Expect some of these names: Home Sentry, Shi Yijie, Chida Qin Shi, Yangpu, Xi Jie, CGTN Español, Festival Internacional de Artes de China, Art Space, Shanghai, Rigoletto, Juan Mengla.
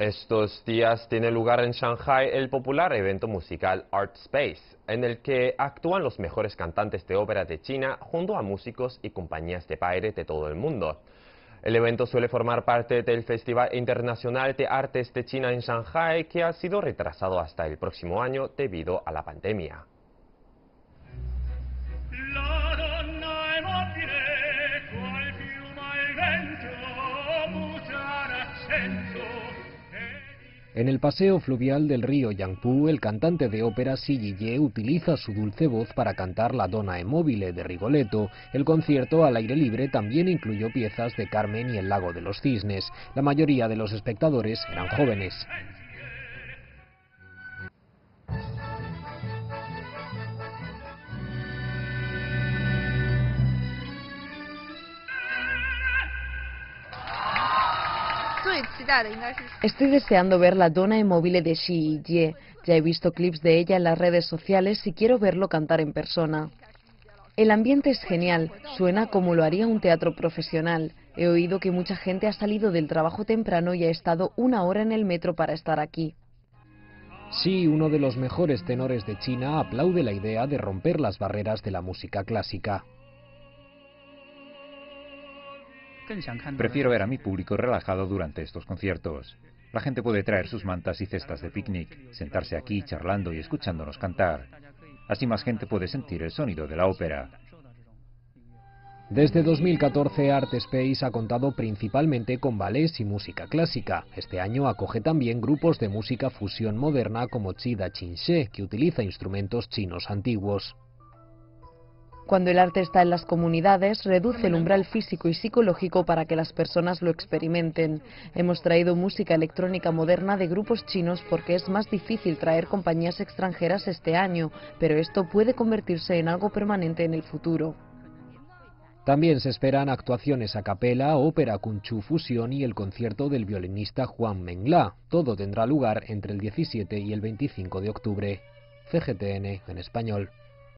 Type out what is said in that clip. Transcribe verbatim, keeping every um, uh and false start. Estos días tiene lugar en Shanghai el popular evento musical Art Space, en el que actúan los mejores cantantes de ópera de China junto a músicos y compañías de baile de todo el mundo. El evento suele formar parte del Festival Internacional de Artes de China en Shanghai, que ha sido retrasado hasta el próximo año debido a la pandemia. En el paseo fluvial del río Yangpu, el cantante de ópera Shi Yijie utiliza su dulce voz para cantar la Donna e Mobile de Rigoletto. El concierto al aire libre también incluyó piezas de Carmen y el Lago de los Cisnes. La mayoría de los espectadores eran jóvenes. Estoy deseando ver la Donna e Mobile de Xi Jie. Ya he visto clips de ella en las redes sociales y quiero verlo cantar en persona. El ambiente es genial, suena como lo haría un teatro profesional. He oído que mucha gente ha salido del trabajo temprano y ha estado una hora en el metro para estar aquí. Sí, uno de los mejores tenores de China aplaude la idea de romper las barreras de la música clásica. Prefiero ver a mi público relajado durante estos conciertos. La gente puede traer sus mantas y cestas de picnic, sentarse aquí charlando y escuchándonos cantar. Así más gente puede sentir el sonido de la ópera. Desde dos mil catorce, Art Space ha contado principalmente con ballets y música clásica. Este año acoge también grupos de música fusión moderna como Chida Qin Shi, que utiliza instrumentos chinos antiguos. Cuando el arte está en las comunidades, reduce el umbral físico y psicológico para que las personas lo experimenten. Hemos traído música electrónica moderna de grupos chinos porque es más difícil traer compañías extranjeras este año, pero esto puede convertirse en algo permanente en el futuro. También se esperan actuaciones a capela, ópera kunchu fusión y el concierto del violinista Juan Mengla. Todo tendrá lugar entre el diecisiete y el veinticinco de octubre. C G T N en español.